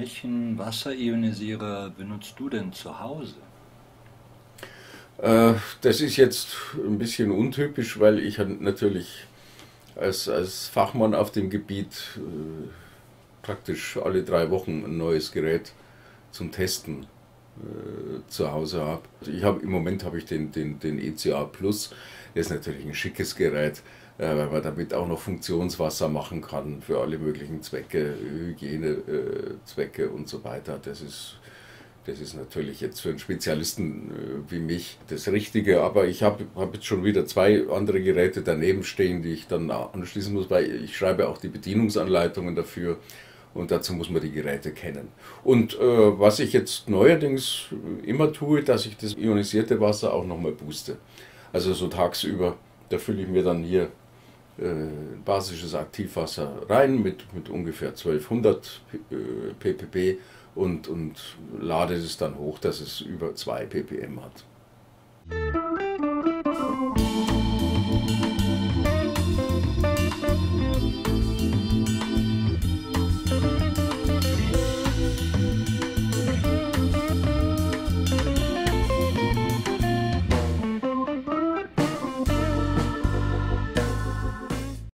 Welchen Wasserionisierer benutzt du denn zu Hause? Das ist jetzt ein bisschen untypisch, weil ich natürlich als Fachmann auf dem Gebiet praktisch alle 3 Wochen ein neues Gerät zum Testen zu Hause habe. Im Moment habe ich den ECA Plus, der ist natürlich ein schickes Gerät, weil man damit auch noch Funktionswasser machen kann für alle möglichen Zwecke, Hygienezwecke und so weiter. Das ist natürlich jetzt für einen Spezialisten wie mich das Richtige, aber ich habe jetzt schon wieder 2 andere Geräte daneben stehen, die ich dann anschließen muss, weil ich schreibe auch die Bedienungsanleitungen dafür und dazu muss man die Geräte kennen. Und was ich jetzt neuerdings immer tue, dass ich das ionisierte Wasser auch nochmal booste. Also so tagsüber, da fülle ich mir dann hier basisches Aktivwasser rein mit ungefähr 1200 ppb und lade es dann hoch, dass es über 2 ppm hat.